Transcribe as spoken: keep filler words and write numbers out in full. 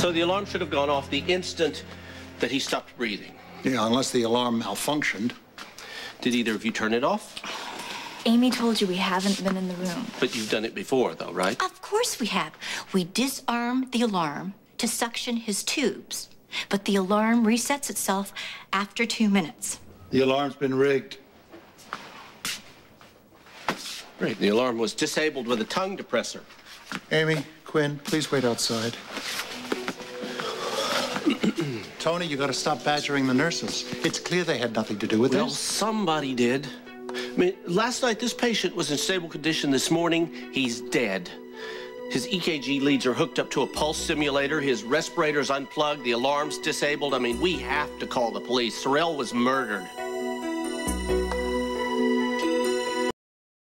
So the alarm should have gone off the instant that he stopped breathing. Yeah, unless the alarm malfunctioned. Did either of you turn it off? Amy told you we haven't been in the room. But you've done it before, though, right? Of course we have. We disarm the alarm to suction his tubes, but the alarm resets itself after two minutes. The alarm's been rigged. Great. The alarm was disabled with a tongue depressor. Amy, Quinn, please wait outside. Tony, you got to stop badgering the nurses. It's clear they had nothing to do with this. Well, somebody did. I mean, last night, this patient was in stable condition. This morning, he's dead. His E K G leads are hooked up to a pulse simulator. His respirator's unplugged. The alarm's disabled. I mean, we have to call the police. Sorrell was murdered.